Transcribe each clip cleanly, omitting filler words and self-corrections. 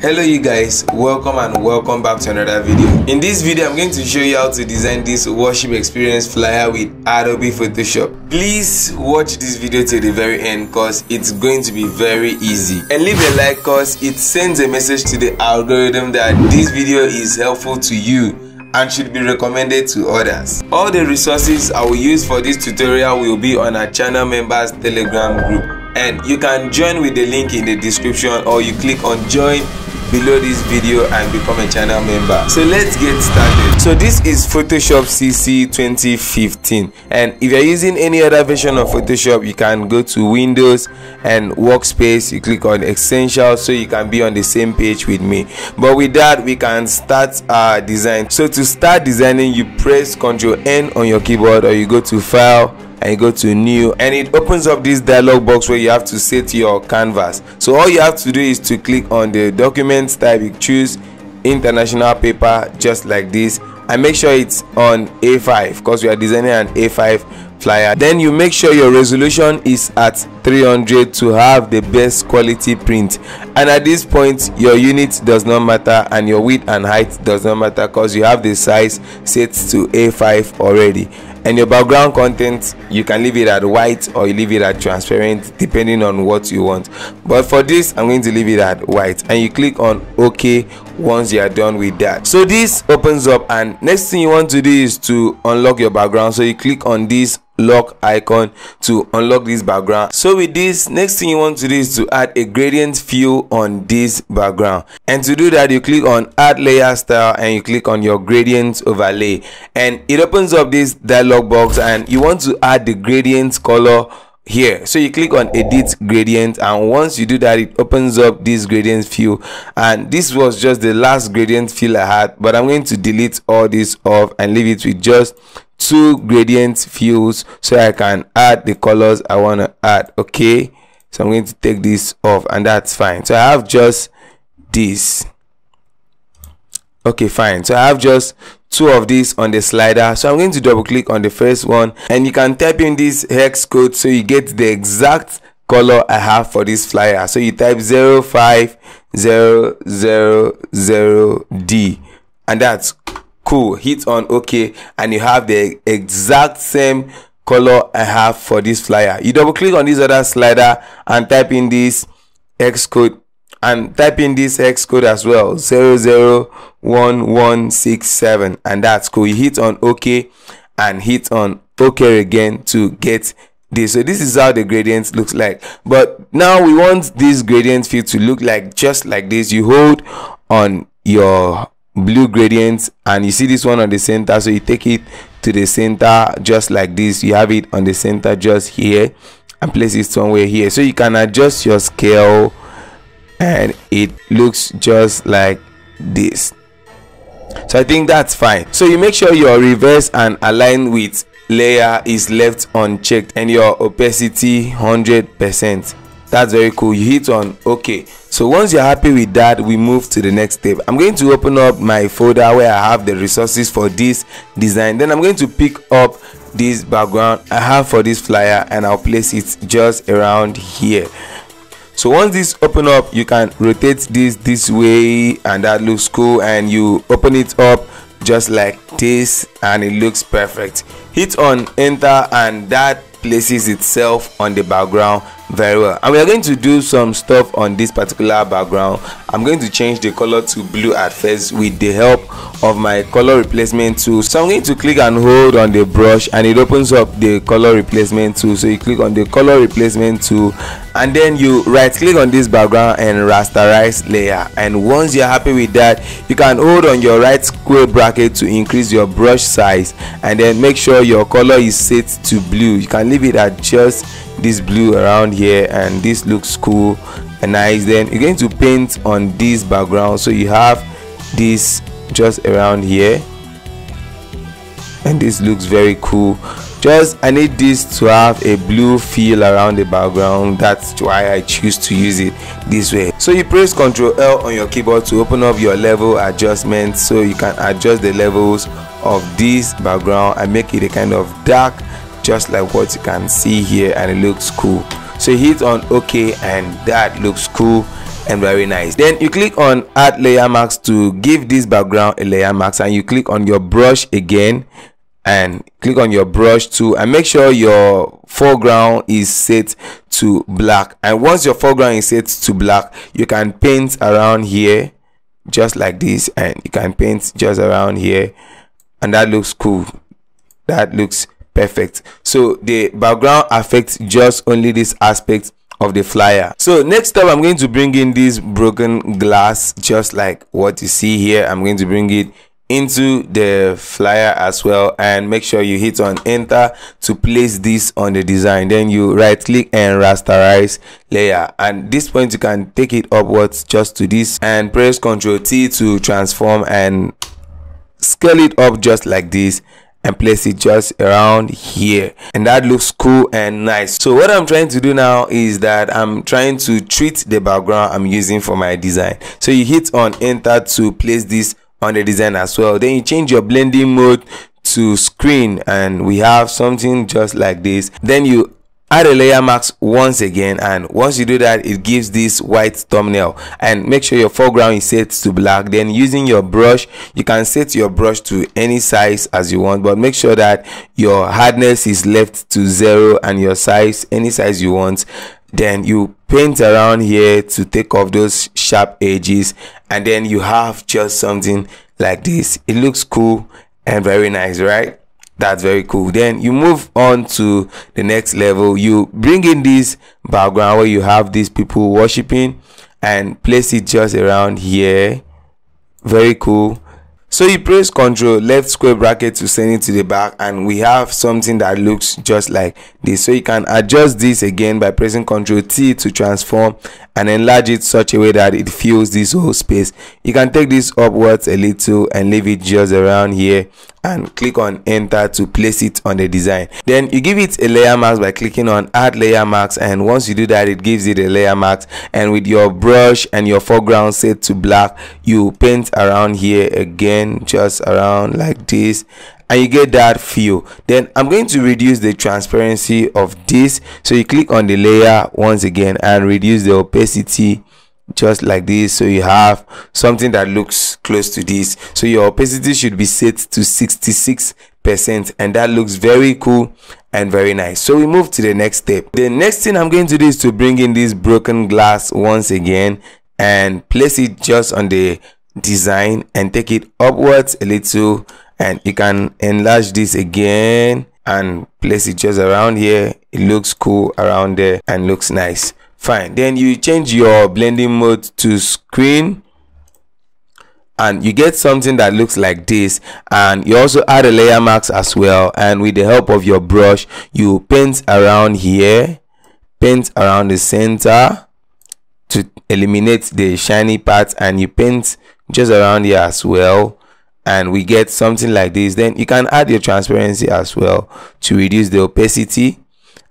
Hello you guys, welcome back to another video. In this video I'm going to show you how to design this worship experience flyer with Adobe Photoshop. Please watch this video till the very end cause it's going to be very easy, and leave a like cause it sends a message to the algorithm that this video is helpful to you and should be recommended to others. All the resources I will use for this tutorial will be on our channel members Telegram group, and you can join with the link in the description, or you click on join below this video and become a channel member. So let's get started. So this is Photoshop CC 2015, and if you're using any other version of Photoshop, you can go to Windows and Workspace, you click on Essentials so you can be on the same page with me. But with that, we can start our design. So to start designing, you press Ctrl N on your keyboard, or you go to File and you go to New, and it opens up this dialog box where you have to set your canvas. So all you have to do is to click on the document type, you choose international paper just like this, and make sure it's on A5 because we are designing an A5 flyer. Then you make sure your resolution is at 300 to have the best quality print, and at this point your unit does not matter and your width and height does not matter because you have the size set to A5 already. And your background content, you can leave it at white or you leave it at transparent depending on what you want, but for this I'm going to leave it at white, and you click on OK once you are done with that. So this opens up, and next thing you want to do is to unlock your background, so you click on this lock icon to unlock this background. So with this, next thing you want to do is to add a gradient fill on this background, and to do that you click on add layer style and you click on your gradient overlay, and it opens up this dialog box, and you want to add the gradient color here, so you click on edit gradient, and once you do that it opens up this gradient fill. And this was just the last gradient fill I had, but I'm going to delete all this off and leave it with just two gradient fills so I can add the colors I want to add. Okay, so I'm going to take this off and that's fine. So I have just this. Okay, fine. So I have just two of these on the slider, so I'm going to double click on the first one, and you can type in this hex code so you get the exact color I have for this flyer. So you type 05000D and that's cool. Hit on OK and you have the exact same color I have for this flyer. You double click on this other slider and type in this hex code, and type in this hex code as well, 001167, and that's cool. You hit on OK and hit on OK again to get this. So this is how the gradient looks like, but now we want this gradient fill to look like just like this. You hold on your blue gradient and you see this one on the center, so you take it to the center just like this. You have it on the center just here and place it somewhere here, so you can adjust your scale and it looks just like this. So I think that's fine. So you make sure your reverse and align with layer is left unchecked and your opacity 100%. That's very cool. You hit on OK. So once you're happy with that, we move to the next step. I'm going to open up my folder where I have the resources for this design. Then I'm going to pick up this background I have for this flyer and I'll place it just around here. So once this open up, you can rotate this way and that looks cool, and you open it up just like this and it looks perfect. Hit on enter and that places itself on the background very well. And we are going to do some stuff on this particular background. I'm going to change the color to blue at first with the help of my color replacement tool. So I'm going to click and hold on the brush and it opens up the color replacement tool, so you click on the color replacement tool and then you right click on this background and rasterize layer. And once you're happy with that, you can hold on your right square bracket to increase your brush size, and then make sure your color is set to blue. You can leave it at just this blue around here, and this looks cool and nice. Then you're going to paint on this background, so you have this just around here and this looks very cool. Just I need this to have a blue feel around the background, that's why I choose to use it this way. So you press Ctrl L on your keyboard to open up your level adjustment, so you can adjust the levels of this background and make it a kind of dark just like what you can see here, and it looks cool. So hit on OK and that looks cool, and very nice. Then you click on add layer mask to give this background a layer mask, and you click on your brush again and click on your brush too, and make sure your foreground is set to black. And once your foreground is set to black, you can paint around here just like this, and you can paint just around here, and that looks cool, that looks perfect. So the background affects just only this aspect of the flyer. So next up, I'm going to bring in this broken glass just like what you see here. I'm going to bring it into the flyer as well, and make sure you hit on enter to place this on the design. Then you right click and rasterize layer, and at this point you can take it upwards just to this and press Ctrl+T to transform and scale it up just like this and place it just around here, and that looks cool and nice. So what I'm trying to do now is that I'm trying to treat the background I'm using for my design. So you hit on enter to place this on the design as well. Then you change your blending mode to screen, and we have something just like this. Then you add a layer mask once again, and once you do that, it gives this white thumbnail. And make sure your foreground is set to black. Then using your brush, you can set your brush to any size as you want, but make sure that your hardness is left to 0 and your size any size you want. Then you paint around here to take off those sharp edges, and then you have just something like this. It looks cool and very nice, right? That's very cool. Then you move on to the next level. You bring in this background where you have these people worshiping and place it just around here. Very cool. So you press Ctrl left square bracket to send it to the back, and we have something that looks just like this. So you can adjust this again by pressing Ctrl+T to transform and enlarge it such a way that it fills this whole space. You can take this upwards a little and leave it just around here, and click on enter to place it on the design. Then you give it a layer mask by clicking on add layer mask, and once you do that, it gives it a layer mask. And with your brush and your foreground set to black, you paint around here again, just around like this, and you get that feel. Then I'm going to reduce the transparency of this, so you click on the layer once again and reduce the opacity just like this, so you have something that looks close to this. So your opacity should be set to 66%, and that looks very cool and very nice. So we move to the next step. The next thing I'm going to do is to bring in this broken glass once again and place it just on the design and take it upwards a little, and you can enlarge this again and place it just around here. It looks cool around there and looks nice. Fine. Then you change your blending mode to screen, and you get something that looks like this. And you also add a layer mask as well, and with the help of your brush, you paint around here, paint around the center to eliminate the shiny parts, and you paint just around here as well, and we get something like this. Then you can add your transparency as well to reduce the opacity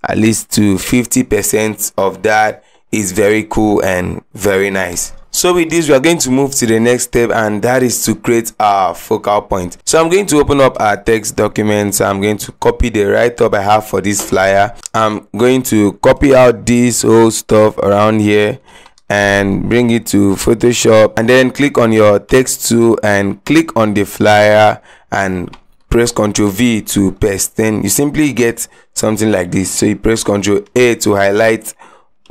at least to 50% of that. Is very cool and very nice. So with this, we are going to move to the next step, and that is to create our focal point. So I'm going to open up our text document. So I'm going to copy the write-up I have for this flyer. I'm going to copy out this whole stuff around here and bring it to Photoshop, and then click on your text tool and click on the flyer and press Ctrl+V to paste. Then you simply get something like this. So you press Ctrl+A to highlight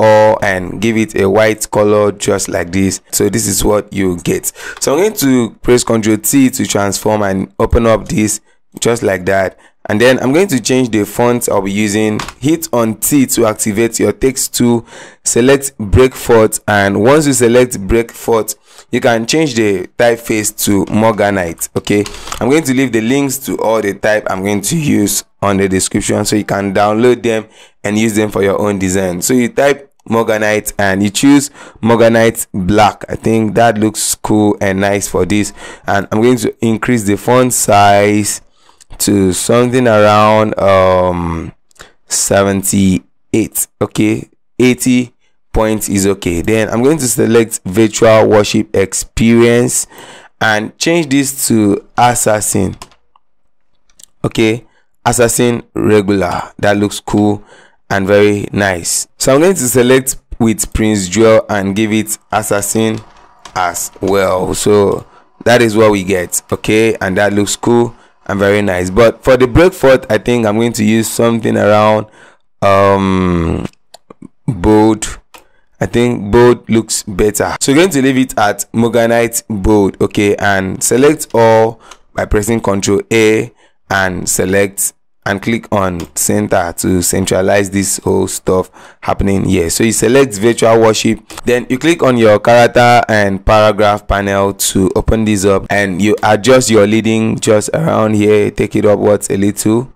all and give it a white color just like this. So this is what you get. So I'm going to press Ctrl+T to transform and open up this just like that. And then I'm going to change the font I'll be using. Hit on T to activate your text tool. Select Breakfast, and once you select Breakfast, you can change the typeface to Morganite. Okay, I'm going to leave the links to all the type I'm going to use on the description, so you can download them and use them for your own design. So you type Morganite and you choose Morganite Black. I think that looks cool and nice for this. And I'm going to increase the font size to something around 78. Okay, 80 point is okay. Then I'm going to select virtual worship experience and change this to Assassin. Okay, Assassin regular. That looks cool and very nice. So I'm going to select with Prince Jewel and give it Assassin as well. So that is what we get. Okay, and that looks cool and very nice. But for the breakforth, I think I'm going to use something around bold. I think bold looks better, so we're going to leave it at Morganite bold. Okay, and select all by pressing Ctrl A and select and click on center to centralize this whole stuff happening here. So you select virtual worship, then you click on your character and paragraph panel to open this up, and you adjust your leading just around here, take it upwards a little.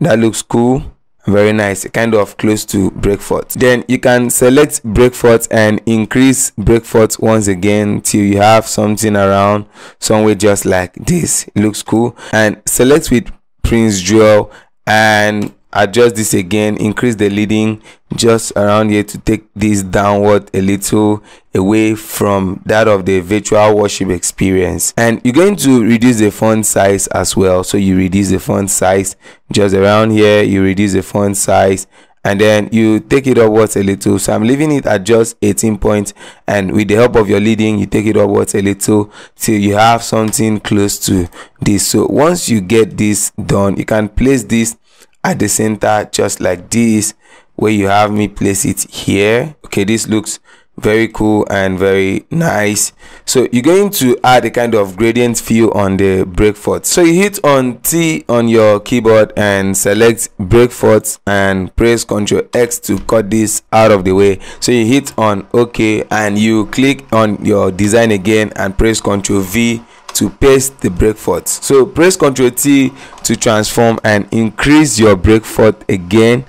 That looks cool, very nice, kind of close to breakforth. Then you can select breakforth and increase breakforth once again till you have something around somewhere just like this. Looks cool. And select with Prince Jewel and adjust this again, increase the leading just around here to take this downward a little, away from that of the virtual worship experience. And you're going to reduce the font size as well, so you reduce the font size just around here, you reduce the font size, and then you take it upwards a little. So I'm leaving it at just 18 points, and with the help of your leading, you take it upwards a little till you have something close to this. So once you get this done, you can place this at the center just like this, where you have me place it here. Okay, this looks very cool and very nice. So you're going to add a kind of gradient fill on the breakforth. So you hit on T on your keyboard and select breakforth and press Ctrl X to cut this out of the way. So you hit on OK and you click on your design again and press Ctrl V to paste the breakforth. So press Ctrl T to transform and increase your breakforth again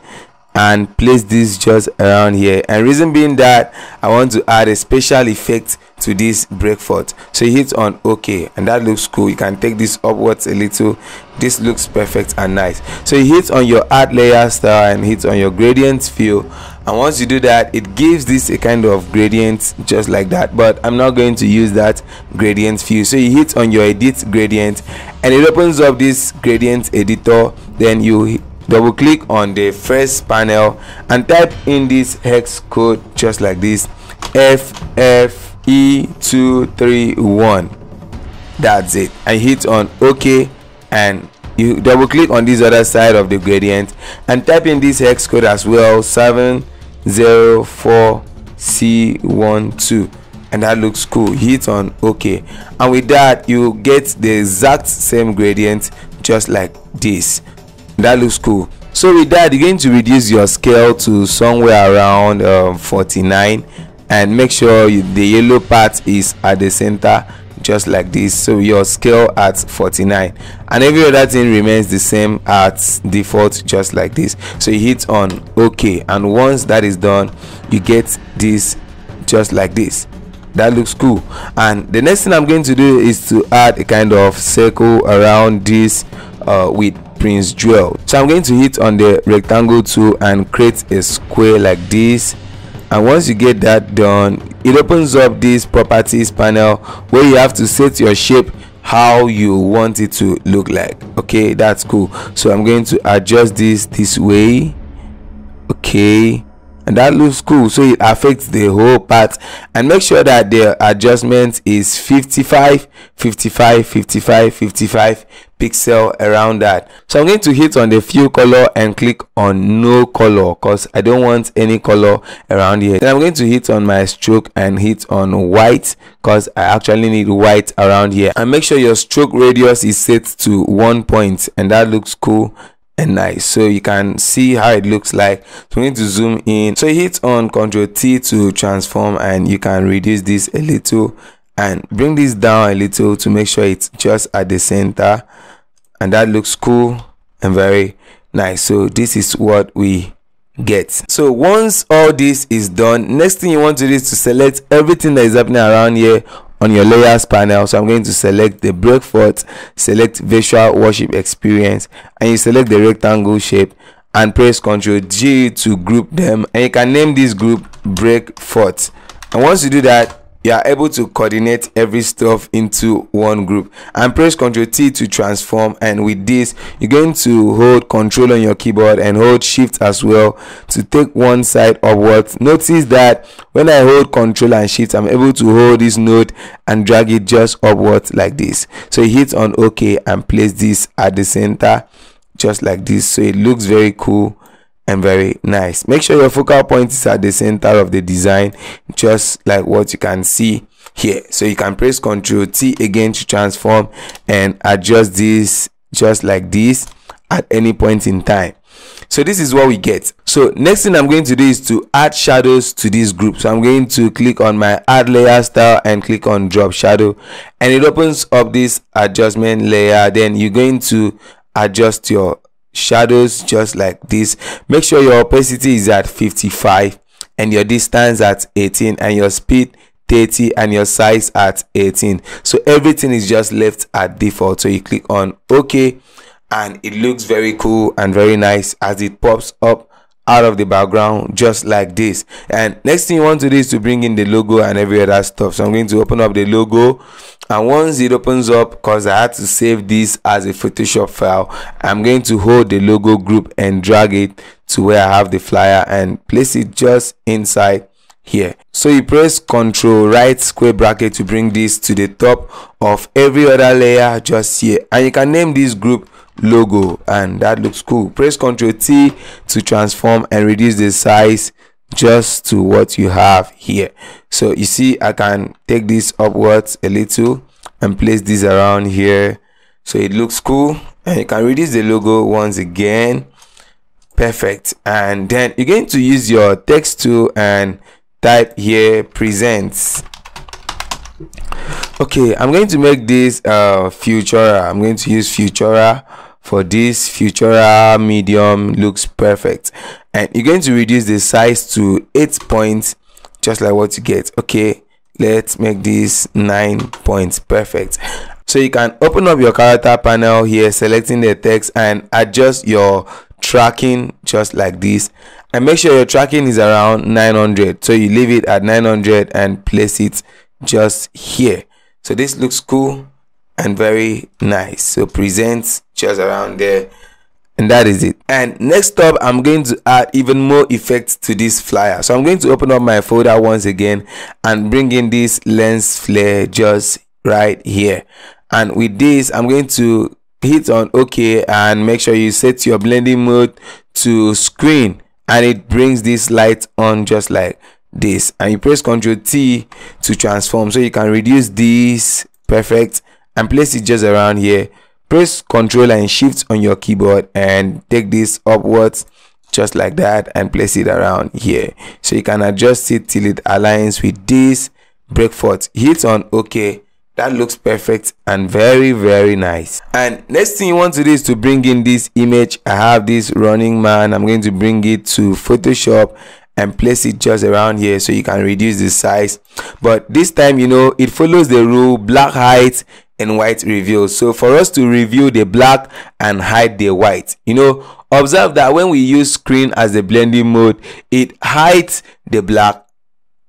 and place this just around here. And reason being that I want to add a special effect to this breakforth. So you hit on OK and that looks cool. You can take this upwards a little. This looks perfect and nice. So you hit on your add layer style and hit on your gradient fill, and once you do that, it gives this a kind of gradient just like that. But I'm not going to use that gradient fill. So you hit on your edit gradient and it opens up this gradient editor. Then you double click on the first panel and type in this hex code just like this, FFE231. That's it. I hit on OK and you double click on this other side of the gradient and type in this hex code as well, 704C12, and that looks cool. Hit on OK and with that you get the exact same gradient just like this. That looks cool. So with that, you're going to reduce your scale to somewhere around 49 and make sure the yellow part is at the center just like this. So your scale at 49 and every other thing remains the same at default just like this. So you hit on OK and once that is done, you get this just like this. That looks cool. And the next thing I'm going to do is to add a kind of circle around this with Prince Jewel. So I'm going to hit on the rectangle tool and create a square like this, and once you get that done, it opens up this properties panel where you have to set your shape how you want it to look like. Okay, that's cool. So I'm going to adjust this way. Okay, and that looks cool. So it affects the whole part, and make sure that the adjustment is 55 pixel around that. So I'm going to hit on the fill color and click on no color because I don't want any color around here. Then I'm going to hit on my stroke and hit on white because I actually need white around here, and make sure your stroke radius is set to 1 point, and that looks cool and nice. So you can see how it looks like. So we need to zoom in. So hit on Ctrl T to transform and you can reduce this a little and bring this down a little to make sure it's just at the center, and that looks cool and very nice. So this is what we get. So once all this is done, next thing you want to do is to select everything that is happening around here on your layers panel. So I'm going to select the breakforth, select visual worship experience, and you select the rectangle shape and press Ctrl G to group them, and you can name this group breakforth. And once you do that, you are able to coordinate every stuff into one group, and press Ctrl T to transform. And with this, you're going to hold Ctrl on your keyboard and hold Shift as well to take one side upwards. Notice that when I hold Ctrl and Shift, I'm able to hold this node and drag it just upwards like this. So hit on OK and place this at the center just like this, so it looks very cool and very nice. Make sure your focal point is at the center of the design, just like what you can see here. So you can press Ctrl T again to transform and adjust this just like this at any point in time. So this is what we get. So next thing I'm going to do is to add shadows to this group. So I'm going to click on my add layer style and click on drop shadow, and it opens up this adjustment layer. Then you're going to adjust your shadows just like this. Make sure your opacity is at 55 and your distance at 18 and your speed 30 and your size at 18. So everything is just left at default. So you click on OK and it looks very cool and very nice as it pops up out of the background just like this. And next thing you want to do is to bring in the logo and every other stuff. So I'm going to open up the logo, and once it opens up, because I had to save this as a Photoshop file, I'm going to hold the logo group and drag it to where I have the flyer and place it just inside here. So you press Ctrl right square bracket to bring this to the top of every other layer just here, and you can name this group logo, and that looks cool. Press Ctrl T to transform and reduce the size just to what you have here. So you see I can take this upwards a little and place this around here, so it looks cool. And you can reduce the logo once again. Perfect. And then you're going to use your text tool and type here presents. Okay, I'm going to make this Futura. I'm going to use Futura for this. Futura medium looks perfect, and you're going to reduce the size to 8 points just like what you get. Okay, let's make this 9 points. Perfect. So you can open up your character panel here, selecting the text, and adjust your tracking just like this, and make sure your tracking is around 900. So you leave it at 900 and place it just here. So this looks cool and very nice. So presents just around there, and that is it. And next up, I'm going to add even more effects to this flyer. So I'm going to open up my folder once again and bring in this lens flare just right here, and with this I'm going to hit on OK and make sure you set your blending mode to screen, and it brings this light on just like this, and you press Ctrl T to transform. So you can reduce this. Perfect. And place it just around here. Press Ctrl and Shift on your keyboard and take this upwards just like that and place it around here. So you can adjust it till it aligns with this breakfast. Hit on OK. That looks perfect and very nice. And next thing you want to do is to bring in this image. I have this running man. I'm going to bring it to Photoshop and place it just around here, so you can reduce the size. But this time, you know, it follows the rule black height and white reveal. So for us to reveal the black and hide the white, you know, observe that when we use screen as the blending mode, it hides the black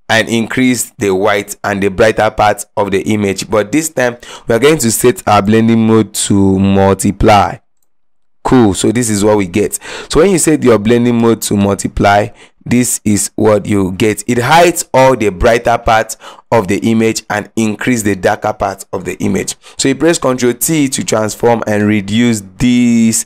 and increase the white and the brighter parts of the image. But this time we are going to set our blending mode to multiply. Cool. So this is what we get. So when you set your blending mode to multiply, this is what you get. It hides all the brighter parts of the image and increase the darker parts of the image. So you press Ctrl T to transform and reduce this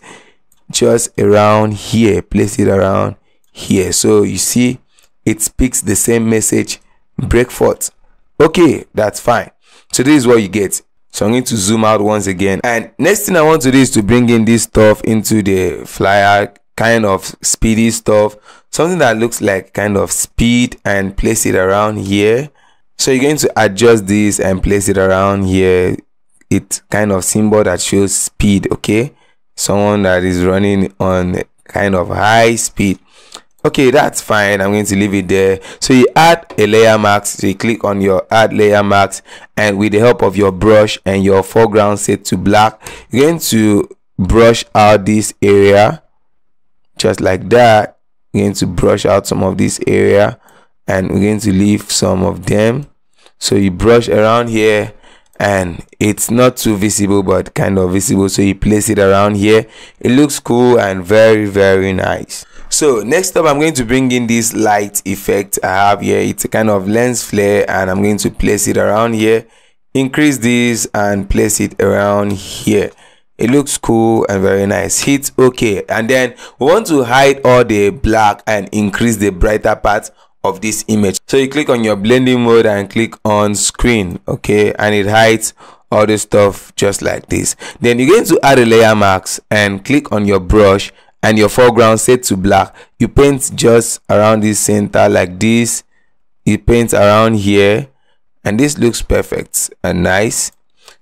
just around here. Place it around here. So you see it speaks the same message, break forth. Okay, that's fine. So this is what you get. So I'm going to zoom out once again, and next thing I want to do is to bring in this stuff into the flyer, kind of speedy stuff, something that looks like kind of speed, and place it around here. So you're going to adjust this and place it around here. It's kind of symbol that shows speed. Okay, someone that is running on kind of high speed. Okay, that's fine. I'm going to leave it there. So you add a layer mask. So you click on your add layer mask, and with the help of your brush and your foreground set to black, you're going to brush out this area just like that. You're going to brush out some of this area, and we're going to leave some of them. So you brush around here and it's not too visible but kind of visible, so you place it around here. It looks cool and very nice. So next up, I'm going to bring in this light effect I have here. It's a kind of lens flare and I'm going to place it around here. Increase this and place it around here. It looks cool and very nice. Hit OK, and then we want to hide all the black and increase the brighter parts of this image. So you click on your blending mode and click on screen, okay, and it hides all the stuff just like this. Then you're going to add a layer mask and click on your brush and your foreground set to black. You paint just around this center like this. You paint around here and this looks perfect and nice.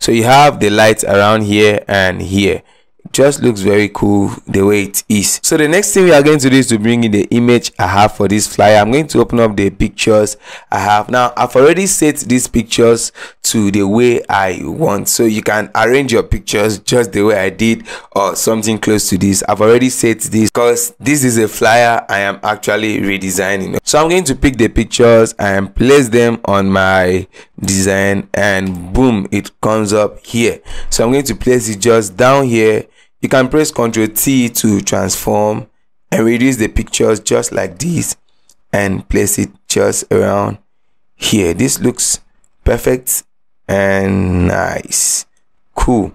So you have the lights around here and here. It just looks very cool the way it is. So the next thing we are going to do is to bring in the image I have for this flyer. I'm going to open up the pictures I have. Now I've already set these pictures to the way I want, so you can arrange your pictures just the way I did or something close to this. I've already set this because this is a flyer I am actually redesigning. So I'm going to pick the pictures and place them on my design and boom, it comes up here. So I'm going to place it just down here. You can press Ctrl T to transform and reduce the pictures just like this and place it just around here. This looks perfect and nice, cool.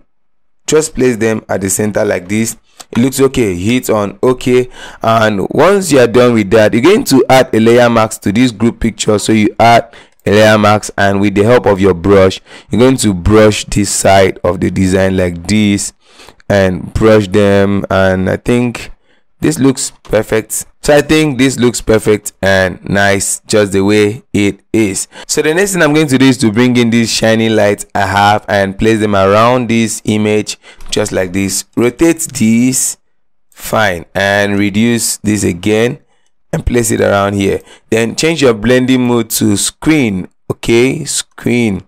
Just place them at the center like this. It looks okay. Hit on OK, and once you are done with that, you're going to add a layer mask to this group picture. So you add a layer mask and with the help of your brush, you're going to brush this side of the design like this and brush them, and I think this looks perfect. So I think this looks perfect and nice just the way it is. So the next thing I'm going to do is to bring in these shiny lights I have and place them around this image just like this. Rotate this, fine, and reduce this again and place it around here. Then change your blending mode to screen, okay, screen,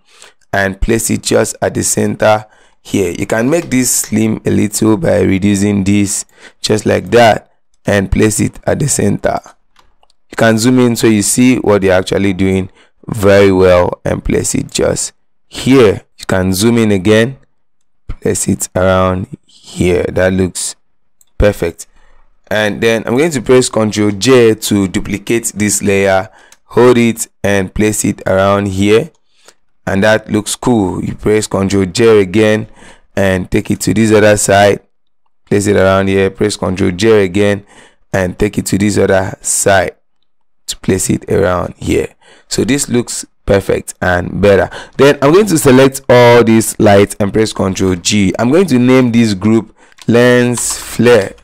and place it just at the center here. You can make this slim a little by reducing this just like that and place it at the center. You can zoom in so you see what they're actually doing very well and place it just here. You can zoom in again, place it around here. That looks perfect. And then I'm going to press Ctrl J to duplicate this layer, hold it and place it around here. And that looks cool. You press Ctrl J again and take it to this other side, place it around here. Press Ctrl J again and take it to this other side to place it around here. So this looks perfect and better. Then I'm going to select all these lights and press Ctrl G. I'm going to name this group lens flare,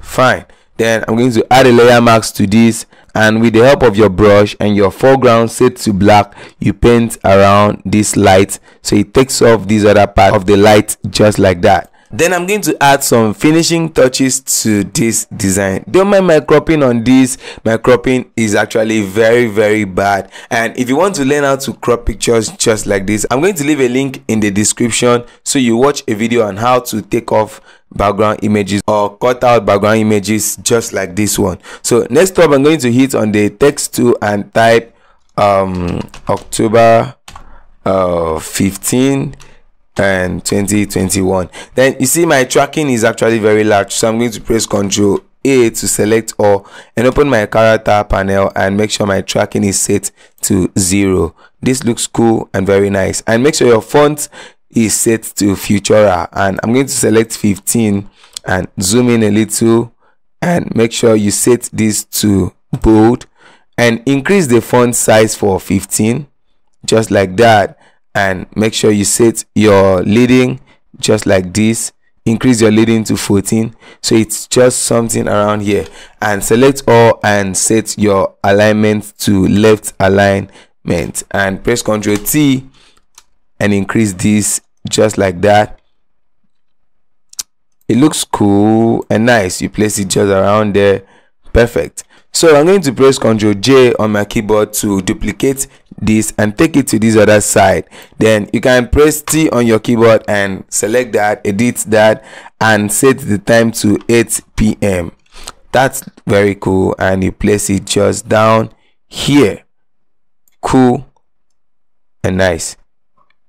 fine. Then I'm going to add a layer mask to this and with the help of your brush and your foreground set to black, you paint around this light so it takes off this other part of the light just like that. Then I'm going to add some finishing touches to this design. Don't mind my cropping on this. My cropping is actually very bad, and if you want to learn how to crop pictures just like this, I'm going to leave a link in the description so you watch a video on how to take off background images or cut out background images just like this one. So next up, I'm going to hit on the text tool and type October 15 and 2021. Then you see my tracking is actually very large, so I'm going to press Ctrl A to select all and open my character panel and make sure my tracking is set to 0. This looks cool and very nice, and make sure your font is set to Futura, and I'm going to select 15 and zoom in a little and make sure you set this to bold and increase the font size for 15 just like that, and make sure you set your leading just like this. Increase your leading to 14, so it's just something around here, and select all and set your alignment to left alignment and press Ctrl T and increase this just like that. It looks cool and nice. You place it just around there, perfect. So I'm going to press Ctrl J on my keyboard to duplicate this and take it to this other side. Then you can press T on your keyboard and select that, edit that, and set the time to 8 p.m. That's very cool, and you place it just down here. Cool and nice.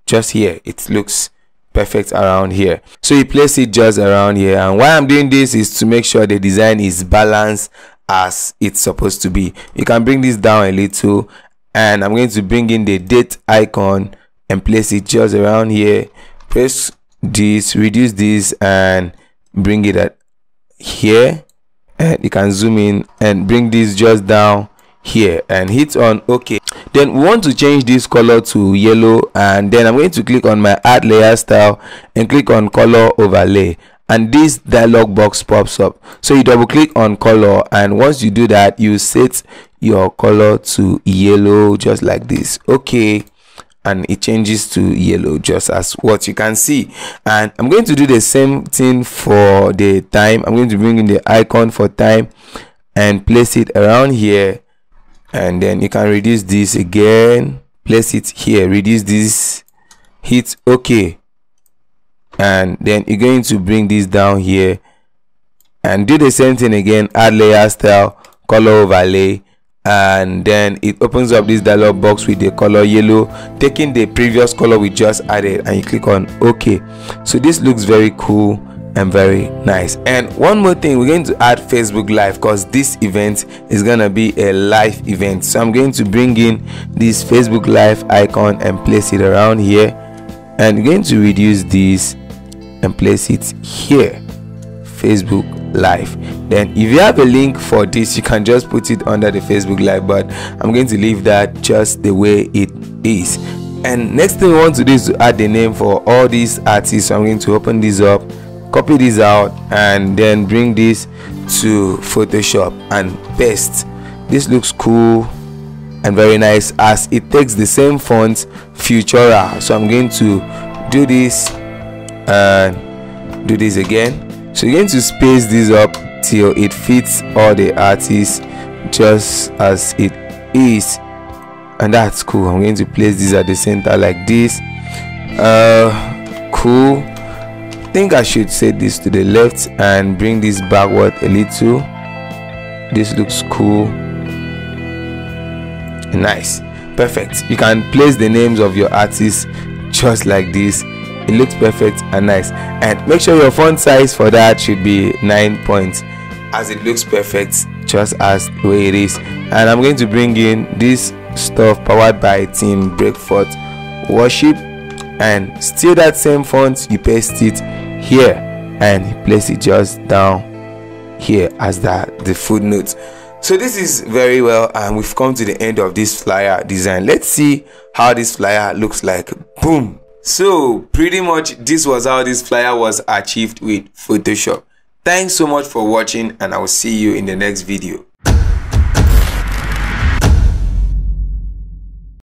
Just here, it looks perfect around here. So you place it just around here, and why I'm doing this is to make sure the design is balanced as it's supposed to be. You can bring this down a little, and I'm going to bring in the date icon and place it just around here. Press this, reduce this, and bring it at here, and you can zoom in and bring this just down here and hit on OK. Then we want to change this color to yellow, and then I'm going to click on my add layer style and click on color overlay, and this dialog box pops up. So you double click on color, and once you do that, you set your color to yellow just like this. Okay, and it changes to yellow just as what you can see. And I'm going to do the same thing for the time. I'm going to bring in the icon for time and place it around here, and then you can reduce this again, place it here, reduce this, hit OK, and then you're going to bring this down here and do the same thing again, add layer style, color overlay, and then it opens up this dialog box with the color yellow, taking the previous color we just added, and you click on OK. So this looks very cool and very nice. And one more thing, we're going to add Facebook Live, because this event is gonna be a live event. So I'm going to bring in this Facebook Live icon and place it around here, and we're going to reduce this and place it here, Facebook Live. Then if you have a link for this, you can just put it under the Facebook Live, but I'm going to leave that just the way it is. And next thing we want to do is to add the name for all these artists. So I'm going to open this up, copy this out, and then bring this to Photoshop and paste. This looks cool and very nice as it takes the same font, Futura. So I'm going to do this and do this again. So you're going to space this up till it fits all the artists just as it is, and that's cool. I'm going to place this at the center like this. Cool. I think I should set this to the left and bring this backward a little. This looks cool. Nice, perfect. You can place the names of your artists just like this. It looks perfect and nice. And make sure your font size for that should be 9 points, as it looks perfect just as the way it is. And I'm going to bring in this stuff powered by Team Breakfast Worship, and still that same font, you paste it here and place it just down here as the footnote. So this is very well, and we've come to the end of this flyer design. Let's see how this flyer looks like. Boom. So pretty much this was how this flyer was achieved with Photoshop. Thanks so much for watching, and I will see you in the next video.